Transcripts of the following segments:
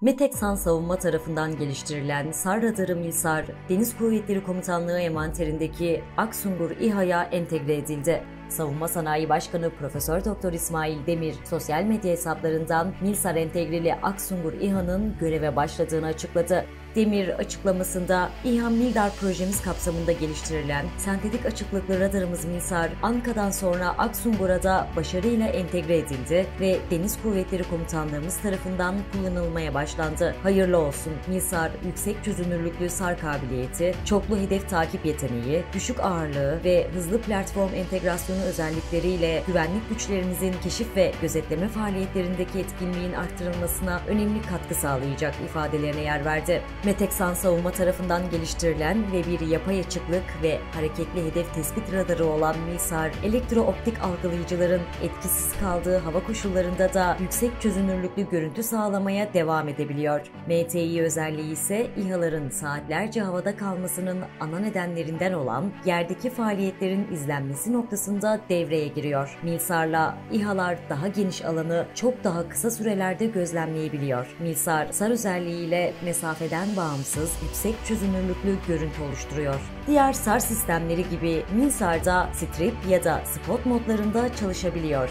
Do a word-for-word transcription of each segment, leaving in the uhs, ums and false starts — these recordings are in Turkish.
Meteksan Savunma tarafından geliştirilen SAR radarı MİLSAR, Deniz Kuvvetleri Komutanlığı envanterindeki Aksungur İHA'ya entegre edildi. Savunma Sanayi Başkanı Profesör Doktor İsmail Demir, sosyal medya hesaplarından MİLSAR entegreli Aksungur İHA'nın göreve başladığını açıkladı. Demir açıklamasında, İHA MİLDAR projemiz kapsamında geliştirilen sentetik açıklıklı radarımız MİLSAR, ANKA'dan sonra Aksungur'a da başarıyla entegre edildi ve Deniz Kuvvetleri Komutanlığımız tarafından kullanılmaya başlandı. Hayırlı olsun, MİLSAR, yüksek çözünürlüklü SAR kabiliyeti, çoklu hedef takip yeteneği, düşük ağırlığı ve hızlı platform entegrasyonu özellikleriyle güvenlik güçlerimizin keşif ve gözetleme faaliyetlerindeki etkinliğin arttırılmasına önemli katkı sağlayacak ifadelerine yer verdi. Meteksan Savunma tarafından geliştirilen ve bir yapay açıklık ve hareketli hedef tespit radarı olan MİLSAR, elektrooptik algılayıcıların etkisiz kaldığı hava koşullarında da yüksek çözünürlüklü görüntü sağlamaya devam edebiliyor. M T I özelliği ise İHA'ların saatlerce havada kalmasının ana nedenlerinden olan yerdeki faaliyetlerin izlenmesi noktasında devreye giriyor. MİLSAR'la İHA'lar daha geniş alanı çok daha kısa sürelerde gözlemleyebiliyor. MİLSAR, SAR özelliğiyle mesafeden bağımsız, yüksek çözünürlüklü görüntü oluşturuyor. Diğer SAR sistemleri gibi MİLSAR'da strip ya da spot modlarında çalışabiliyor.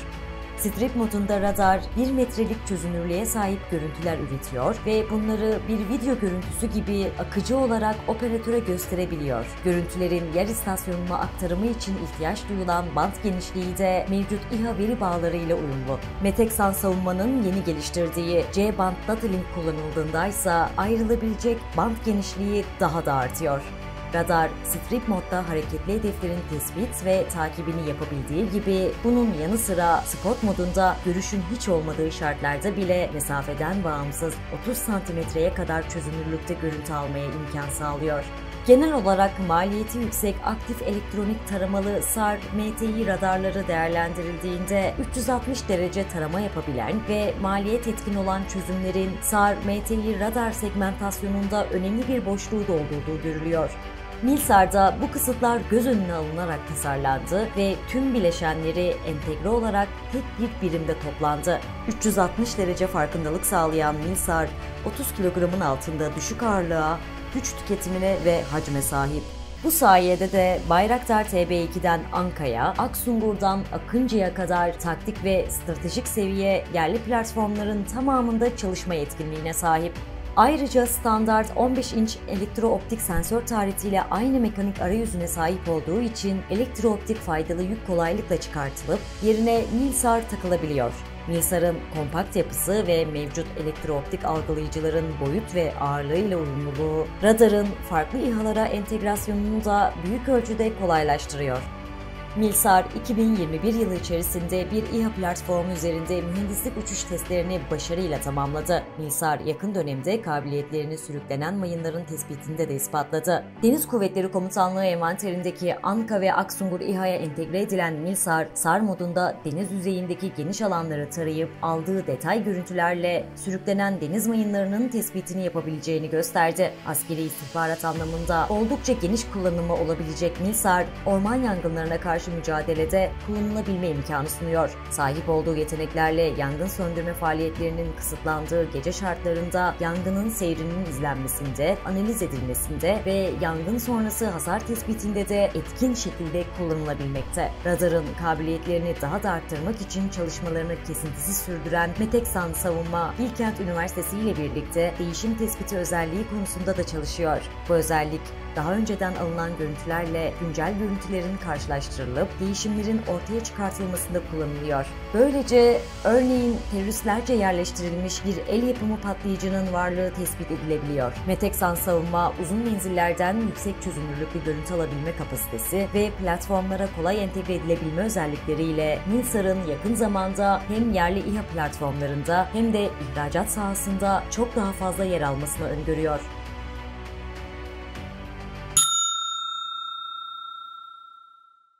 Strip modunda radar bir metrelik çözünürlüğe sahip görüntüler üretiyor ve bunları bir video görüntüsü gibi akıcı olarak operatöre gösterebiliyor. Görüntülerin yer istasyonuna aktarımı için ihtiyaç duyulan band genişliği de mevcut İHA veri bağlarıyla uyumlu. Meteksan Savunma'nın yeni geliştirdiği C-Band DataLink kullanıldığında ise ayrılabilecek band genişliği daha da artıyor. Radar, strip modda hareketli hedeflerin tespit ve takibini yapabildiği gibi bunun yanı sıra spot modunda görüşün hiç olmadığı şartlarda bile mesafeden bağımsız otuz santimetreye kadar çözünürlükte görüntü almaya imkan sağlıyor. Genel olarak maliyeti yüksek aktif elektronik taramalı SAR, M T I radarları değerlendirildiğinde üç yüz altmış derece tarama yapabilen ve maliyet etkin olan çözümlerin SAR, M T I radar segmentasyonunda önemli bir boşluğu doldurduğu görülüyor. MİLSAR'da bu kısıtlar göz önüne alınarak tasarlandı ve tüm bileşenleri entegre olarak tek bir birimde toplandı. üç yüz altmış derece farkındalık sağlayan MİLSAR, otuz kilogramın altında düşük ağırlığa, güç tüketimine ve hacme sahip. Bu sayede de Bayraktar T B iki'den ANKA'ya, Aksungur'dan Akıncı'ya kadar taktik ve stratejik seviye yerli platformların tamamında çalışma yetkinliğine sahip. Ayrıca standart on beş inç elektrooptik sensör tarihiyle aynı mekanik arayüzüne sahip olduğu için elektrooptik faydalı yük kolaylıkla çıkartılıp yerine MİLSAR takılabiliyor. MİLSAR'ın kompakt yapısı ve mevcut elektrooptik algılayıcıların boyut ve ağırlığıyla uyumluluğu, radarın farklı İHA'lara entegrasyonunu da büyük ölçüde kolaylaştırıyor. MİLSAR, iki bin yirmi bir yılı içerisinde bir İHA platformu üzerinde mühendislik uçuş testlerini başarıyla tamamladı. MİLSAR, yakın dönemde kabiliyetlerini sürüklenen mayınların tespitinde de ispatladı. Deniz Kuvvetleri Komutanlığı envanterindeki ANKA ve Aksungur İHA'ya entegre edilen MİLSAR, SAR modunda deniz yüzeyindeki geniş alanları tarayıp aldığı detay görüntülerle sürüklenen deniz mayınlarının tespitini yapabileceğini gösterdi. Askeri istihbarat anlamında oldukça geniş kullanımı olabilecek MİLSAR, orman yangınlarına karşı mücadelede kullanılabilme imkanı sunuyor. Sahip olduğu yeteneklerle yangın söndürme faaliyetlerinin kısıtlandığı gece şartlarında yangının seyrinin izlenmesinde, analiz edilmesinde ve yangın sonrası hasar tespitinde de etkin şekilde kullanılabilmekte. Radarın kabiliyetlerini daha da arttırmak için çalışmalarını kesintisiz sürdüren Meteksan Savunma, Bilkent Üniversitesi ile birlikte değişim tespiti özelliği konusunda da çalışıyor. Bu özellik, daha önceden alınan görüntülerle güncel görüntülerin karşılaştırılıp değişimlerin ortaya çıkartılmasında kullanılıyor. Böylece örneğin teröristlerce yerleştirilmiş bir el yapımı patlayıcının varlığı tespit edilebiliyor. Meteksan Savunma, uzun menzillerden yüksek çözünürlüklü görüntü alabilme kapasitesi ve platformlara kolay entegre edilebilme özellikleriyle MİLSAR'ın yakın zamanda hem yerli İHA platformlarında hem de ihracat sahasında çok daha fazla yer almasını öngörüyor.